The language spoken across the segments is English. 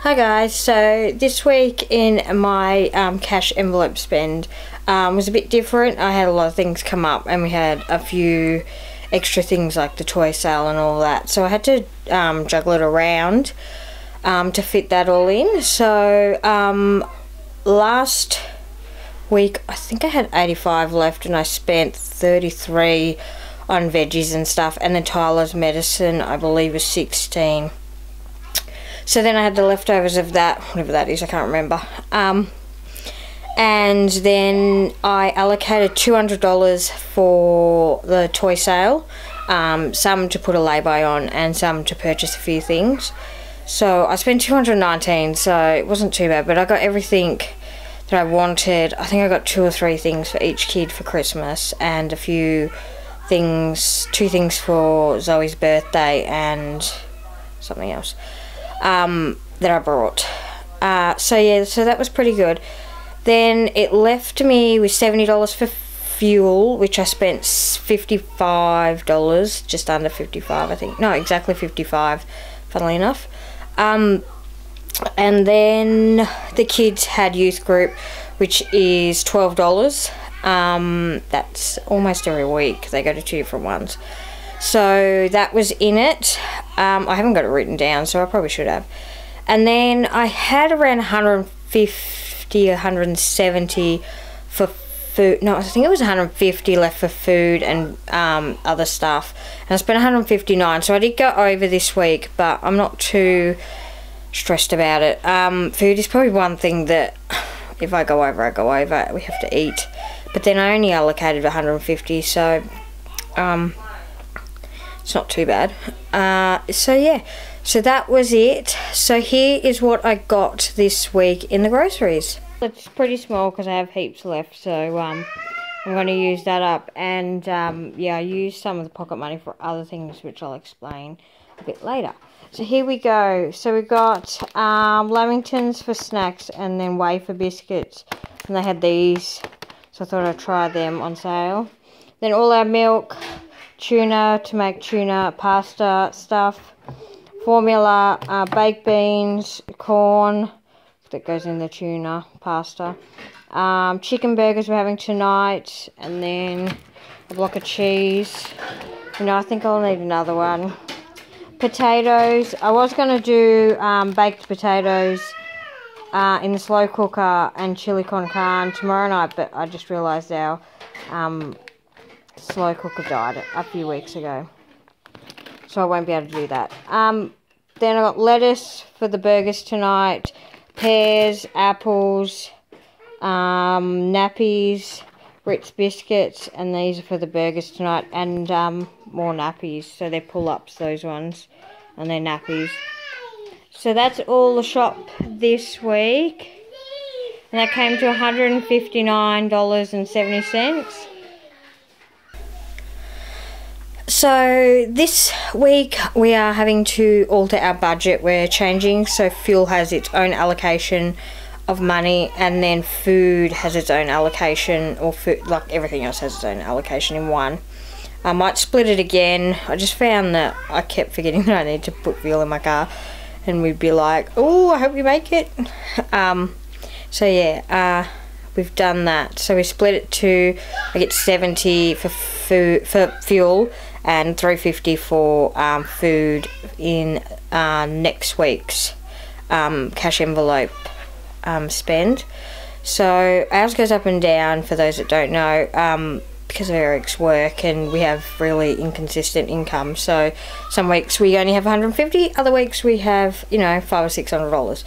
Hi guys, so this week in my cash envelope spend was a bit different. I had a lot of things come up and we had a few extra things like the toy sale and all that. So I had to juggle it around to fit that all in. So last week I think I had 85 left and I spent 33 on veggies and stuff, and then Tyler's medicine I believe was 16. So then I had the leftovers of that, whatever that is, I can't remember. And then I allocated $200 for the toy sale, some to put a lay-by on and some to purchase a few things. So I spent $219, so it wasn't too bad, but I got everything that I wanted. I think I got 2 or 3 things for each kid for Christmas and a few things, 2 things for Zoe's birthday and something else that I brought. So yeah, so that was pretty good. Then it left me with $70 for fuel, which I spent $55, just under 55 I think. No, exactly 55, funnily enough. And then the kids had youth group, which is $12. That's almost every week. They go to 2 different ones. So that was in it. I haven't got it written down, so I probably should have. And then I had around 150, 170 for food. No, I think it was 150 left for food and other stuff. And I spent 159, so I did go over this week, but I'm not too stressed about it. Food is probably one thing that if I go over, I go over. We have to eat. But then I only allocated 150, so... it's not too bad. So yeah, so that was it. So here is what I got this week in the groceries. It's pretty small because I have heaps left, so I'm going to use that up. And yeah, I used some of the pocket money for other things, which I'll explain a bit later. So here we go. So we got Lamingtons for snacks and then wafer biscuits. And they had these, so I thought I'd try them on sale. Then all our milk... tuna to make tuna pasta stuff, formula, baked beans, corn that goes in the tuna pasta, chicken burgers we're having tonight, and then a block of cheese. You know, I think I'll need another one. Potatoes, I was going to do baked potatoes in the slow cooker and chili con carne tomorrow night, but I just realised our slow cooker died a few weeks ago, so I won't be able to do that. Then I got lettuce for the burgers tonight, pears, apples, nappies, Ritz biscuits, and these are for the burgers tonight, and more nappies, so they're pull-ups, those ones, and they're nappies. So that's all the shop this week, and that came to $159.70. So this week we are having to alter our budget. We're changing, so fuel has its own allocation of money, and then food has its own allocation, or food, like everything else has its own allocation in one. I might split it again. I just found that I kept forgetting that I need to put fuel in my car, and we'd be like, oh, I hope we make it. So yeah, we've done that. So we split it to, I get 70 for fuel and 350 for food in next week's cash envelope spend. So ours goes up and down, for those that don't know, because of Eric's work, and we have really inconsistent income. So some weeks we only have 150, other weeks we have, you know, $500 or $600.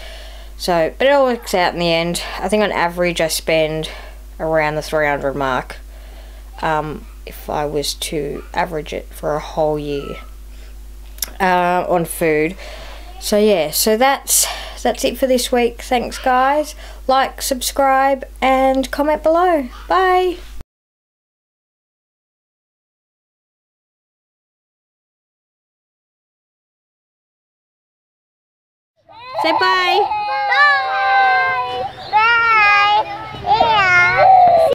So, but it all works out in the end. I think on average I spend around the 300 mark if I was to average it for a whole year on food. So yeah, so that's that's it for this week. Thanks guys. Like, subscribe and comment below. Bye. Say bye. Bye.